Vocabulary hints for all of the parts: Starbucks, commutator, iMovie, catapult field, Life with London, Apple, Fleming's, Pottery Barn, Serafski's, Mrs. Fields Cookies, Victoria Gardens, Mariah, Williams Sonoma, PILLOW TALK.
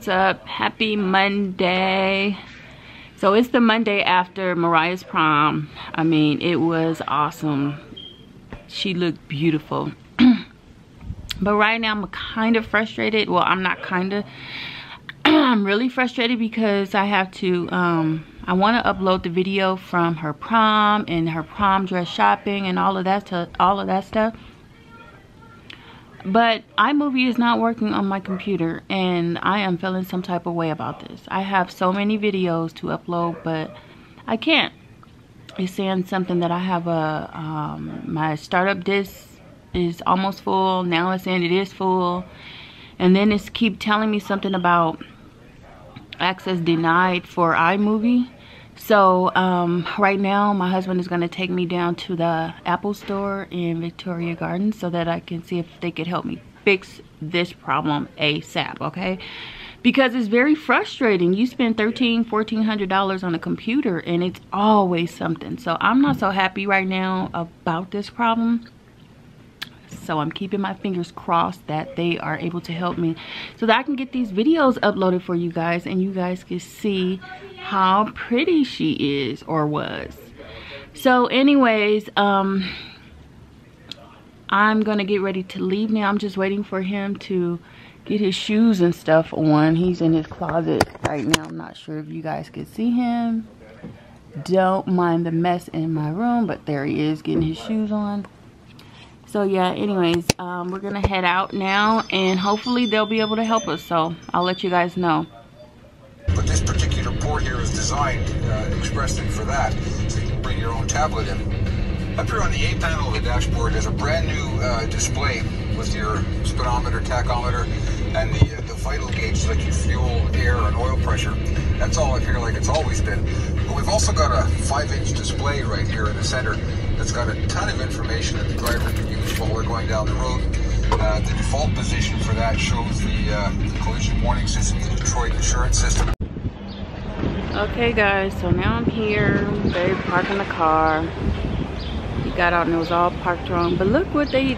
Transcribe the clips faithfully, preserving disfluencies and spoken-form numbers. what's up? Happy Monday. So it's the Monday after Mariah's prom. I mean, it was awesome. She looked beautiful. But right now I'm kind of frustrated. Well, I'm not kind of. I'm really frustrated because I have to, um, I want to upload the video from her prom and her prom dress shopping and all of that, all of that stuff. But iMovie is not working on my computer, and I am feeling some type of way about this. I have so many videos to upload, but I can't. It's saying something that I have a, um, my startup disk is almost full. Now it's saying it is full. And then it's keep telling me something about access denied for iMovie. So um, right now my husband is going to take me down to the Apple store in Victoria Gardens so that I can see if they could help me fix this problem ASAP, okay? Because it's very frustrating. You spend thirteen hundred dollars, fourteen hundred dollars on a computer and it's always something. So I'm not so happy right now about this problem. So I'm keeping my fingers crossed that they are able to help me so that I can get these videos uploaded for you guys and you guys can see how pretty she is or was. So anyways, um, I'm gonna get ready to leave now. I'm just waiting for him to get his shoes and stuff on. He's in his closet right now. I'm not sure if you guys can see him. Don't mind the mess in my room, but there he is getting his shoes on. So yeah, anyways, um, we're gonna head out now and hopefully they'll be able to help us, so I'll let you guys know. But this particular board here is designed uh, expressly for that, so you can bring your own tablet in. Up here on the A panel of the dashboard is a brand new uh, display with your speedometer, tachometer, and the, uh, the vital gauge, like your fuel, air, and oil pressure. That's all up here like it's always been. But we've also got a five inch display right here in the center. It's got a ton of information that the driver can use while we're going down the road. Uh, the default position for that shows the, uh, the collision warning system, the Detroit insurance system. Okay guys, so now I'm here. They're parking the car. We got out and it was all parked wrong. But look what they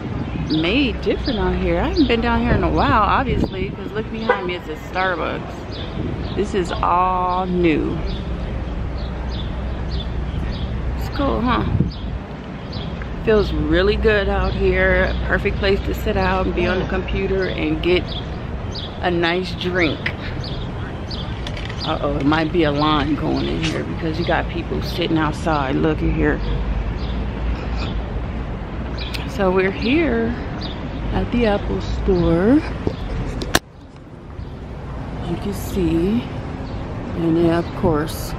made different out here. I haven't been down here in a while, obviously, because look behind me, it's a Starbucks. This is all new. It's cool, huh? Feels really good out here. Perfect place to sit out and be on the computer and get a nice drink. Uh-oh, it might be a line going in here because you got people sitting outside. Look at here. So we're here at the Apple store. As you can see. And yeah, of course.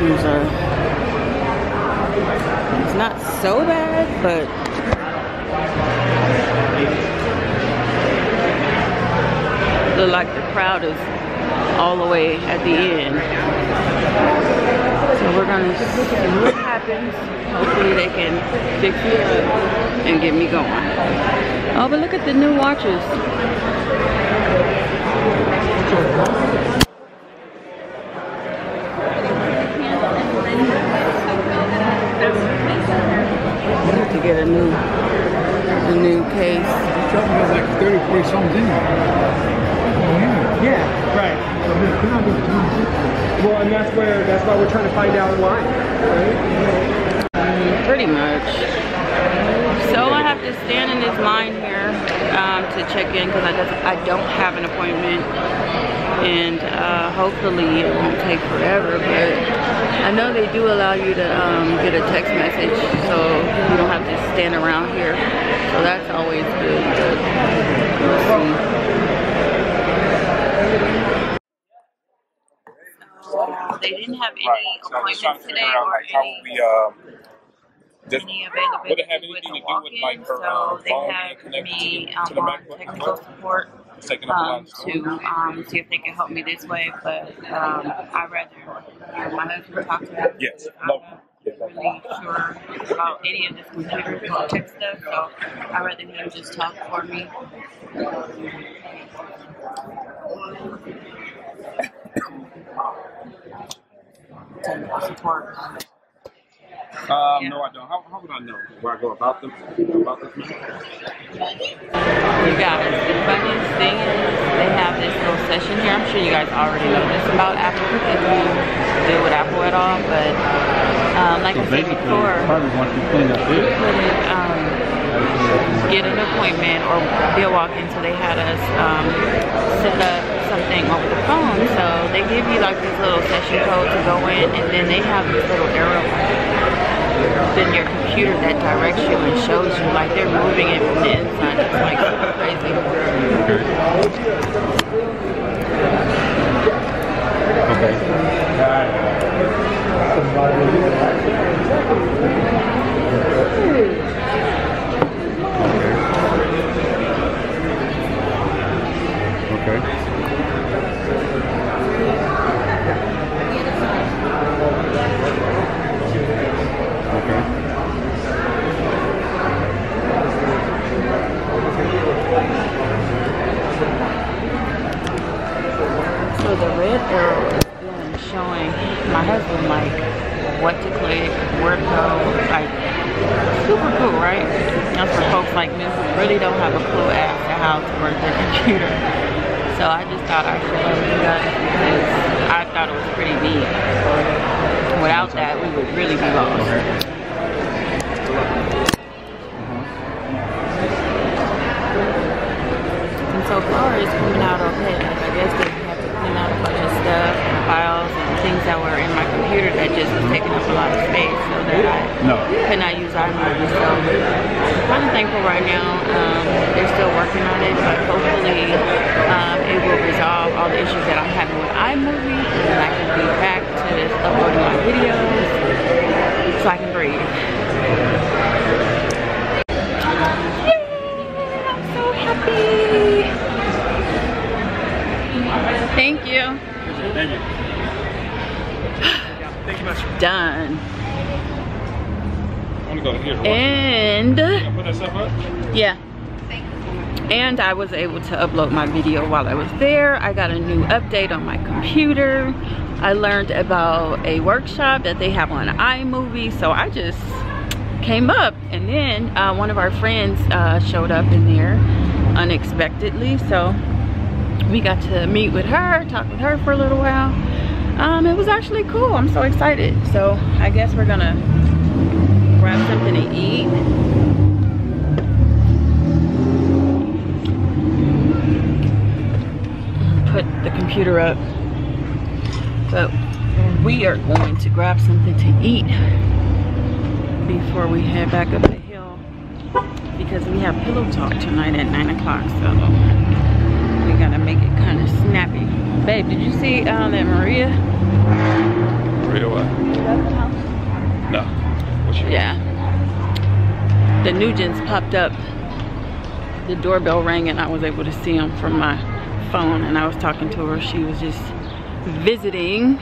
Are, it's not so bad, but look like the crowd is all the way at the end. So we're gonna see what happens. Hopefully they can fix me up and get me going. Oh, but look at the new watches. To get a new, a new case. It's like thirty-three something. Yeah, right. Well, and that's where, that's why we're trying to find out why, right? Pretty much. So I have to stand in this line here um, to check in because I just I don't have an appointment, and uh, hopefully it won't take forever, but. I know they do allow you to um, get a text message, so you don't have to stand around here. So that's always good. good. Um, they didn't have any appointments today or any, any availability with the walk-in, so they have me um, on technical support. Um, to um, see if they can help me this way, but um, I'd rather you know, my husband talk to them. Yes. I'm not really sure about any of this computer tech stuff, so I'd rather him just talk for me. Technical support. So Um, yeah. No, I don't. How, how would I know where I go about them? About them? You got it. The funniest thing is they have this little session here. I'm sure you guys already know this about Apple if you deal with Apple at all, but um, like so I said before, we couldn't um, get an appointment or deal walk in, so they had us um, set up something over the phone. So they give you like this little session code to go in, and then they have this little arrow in your computer that directs you and shows you, like they're moving it from the inside. It's like crazy. Okay. Okay. Okay. So the red arrow is um, showing my husband like what to click, where to go, like super cool, right? That's for folks like me who really don't have a clue as to how to work their computer. So I just thought I should show you guys because I thought it was pretty neat. Without that, we would really be lost. So far it's coming out okay. I guess they had to clean out a bunch of stuff and files and things that were in my computer that just was taking up a lot of space, so that I no. could not use iMovie. So I'm kind of thankful right now. Um, they're still working on it, but hopefully um, it will resolve all the issues that I'm having with iMovie, and then I can be back to just uploading my videos so I can breathe. Thank you. Thank you. Thank you much. Done. I'm gonna go here. And can I put that stuff up? Yeah. And I was able to upload my video while I was there. I got a new update on my computer. I learned about a workshop that they have on iMovie, so I just came up, and then uh, one of our friends uh, showed up in there unexpectedly, so we got to meet with her, talk with her for a little while. Um, it was actually cool. I'm so excited. So I guess we're gonna grab something to eat. Put the computer up. But we are going to grab something to eat before we head back up the hill, because we have pillow talk tonight at nine o'clock, so gotta make it kind of snappy. Babe, did you see um, that Maria? Maria what? No. What you yeah. Mean? The Nugents popped up. The doorbell rang and I was able to see them from my phone, and I was talking to her. She was just visiting.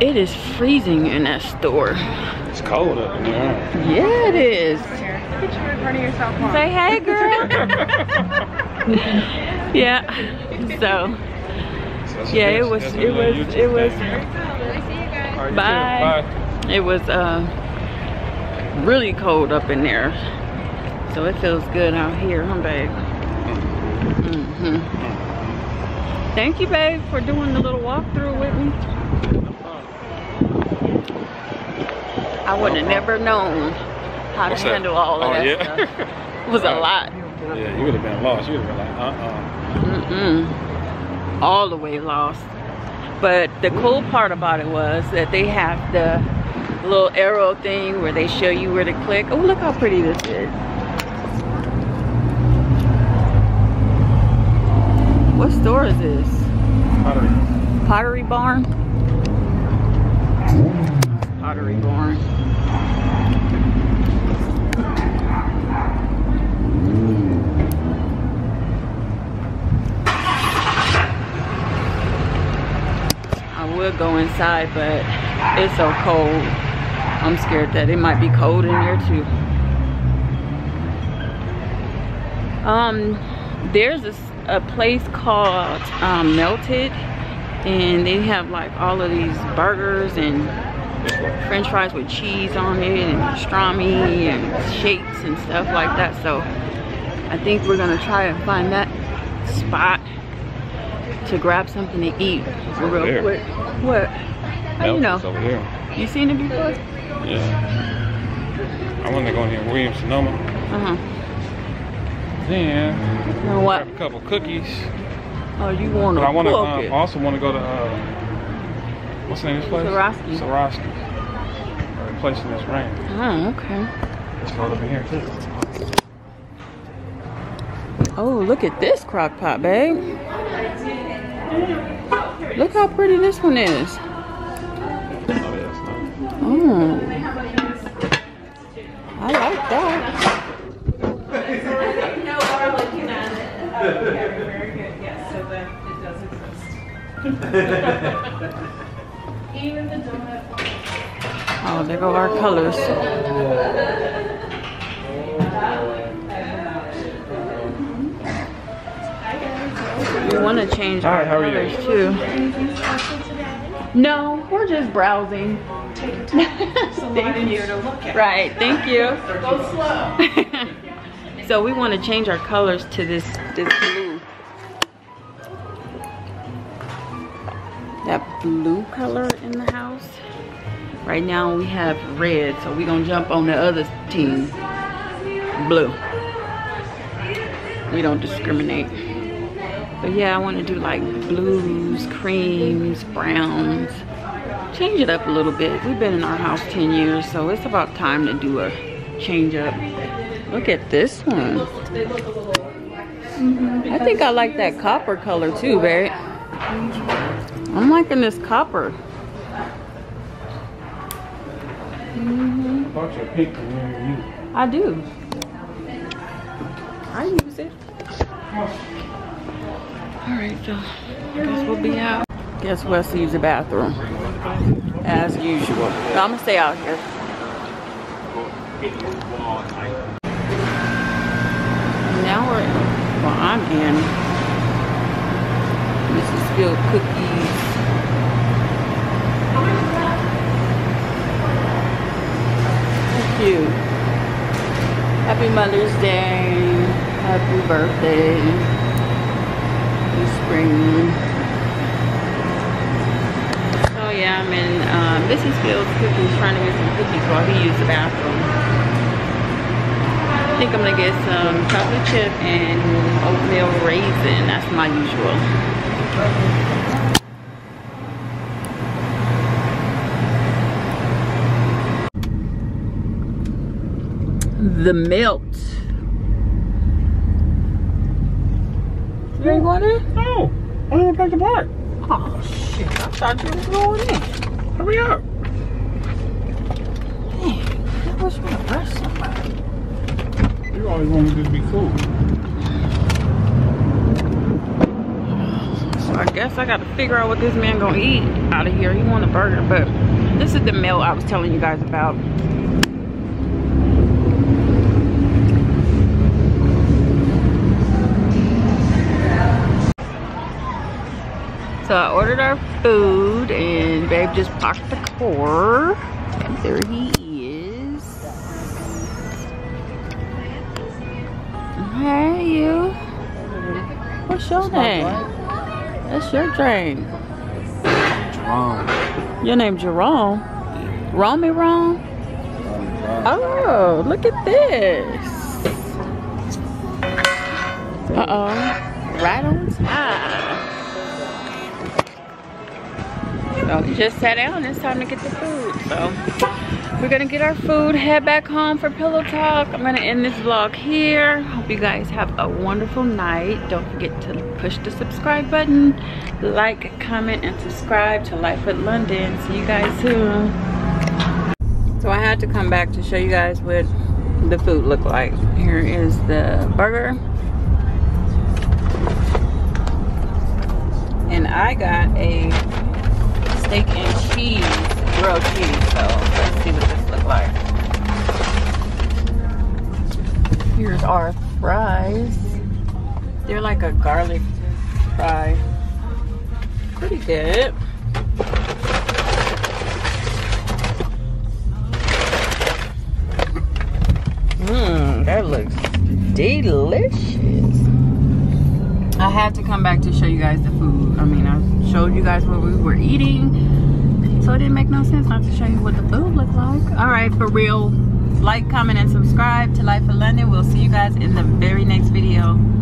It is freezing in that store. It's cold up in there. Yeah, it is. Get you in front of yourself home. Say hey, girl. Yeah, so yeah, it was it was it was bye. It was uh really cold up in there, so it feels good out here, huh, babe? Mm-hmm. Thank you, babe, for doing the little walkthrough with me. I would have never known how to handle all of that stuff. It was a lot. Yeah, you would have been lost. You would have been like, uh-uh. Mm-mm. All the way lost. But the cool part about it was that they have the little arrow thing where they show you where to click. Oh, look how pretty this is. What store is this? Pottery. Pottery Barn? Pottery Barn. We'll go inside, but it's so cold. I'm scared that it might be cold in here too. Um, there's a, a place called um, Melted, and they have like all of these burgers and french fries with cheese on it and pastrami and shapes and stuff like that. So I think we're gonna try and find that spot to grab something to eat real there. quick. What? How do you know? Over here. You seen it before? Yeah. I want to go in here, Williams Sonoma. Uh huh. Then. You know what? Grab a couple cookies. Oh, you want to? I want to. Um, also want to go to. Uh, what's the name of this place? Serafski's. Serafski's. A place in this rain. Oh, okay. Let's go over here too. Oh, look at this crock pot, babe. Look how pretty this one is. Oh, I like that. No garlic at it. Very good. Yes, so that it does exist. Even the donut. Oh, there go our colors. We want to change our colors too. No, we're just browsing. Take your time. Thank you. To look at. Right. Thank you. Go slow. So we want to change our colors to this this blue. That blue color in the house. Right now we have red, so we're gonna jump on the other team. Blue. We don't discriminate. But yeah, I want to do like blues, creams, browns. Change it up a little bit. We've been in our house ten years, so it's about time to do a change up. Look at this one. Mm-hmm. I think I like that copper color too, babe. I'm liking this copper. Mm-hmm. I do. I use it. Alright, so I guess we'll be out. Guess Wes used the bathroom. As usual. But I'm gonna stay out here. Now we're well I'm in Missus Fields Cookies. Thank you. Happy Mother's Day. Happy birthday. Spring. So yeah, I'm in uh, Missus Fields Cookies trying to get some cookies while he used the bathroom. I think I'm gonna get some chocolate chip and oatmeal raisin. That's my usual. The milk. You ain't going in? No. I don't want to take the park. Oh, shit. I thought you was going in. Hurry up. Man, I wish we would rush somebody. You always want to just be cool. So I guess I got to figure out what this man going to eat out of here. He want a burger, but this is the meal I was telling you guys about. So I ordered our food and babe just blocked the core. And there he is. Hey you. What's your it's name? That's your dream. Jerome. Your name Jerome? Wrong me wrong? Oh, look at this. Uh-oh. Right on time. So we just sat down, it's time to get the food. So we're gonna get our food, head back home for pillow talk. I'm gonna end this vlog here. Hope you guys have a wonderful night. Don't forget to push the subscribe button. Like, comment, and subscribe to Life with London. See you guys soon. So I had to come back to show you guys what the food looked like. Here is the burger. And I got a steak and cheese, grilled cheese. So let's see what this looks like. Here's our fries. They're like a garlic fry. Pretty good. delicious. I had to come back to show you guys the food. I mean, I showed you guys what we were eating, so it didn't make no sense not to show you what the food looked like. All right, for real, like, comment, and subscribe to Life with London. We'll see you guys in the very next video.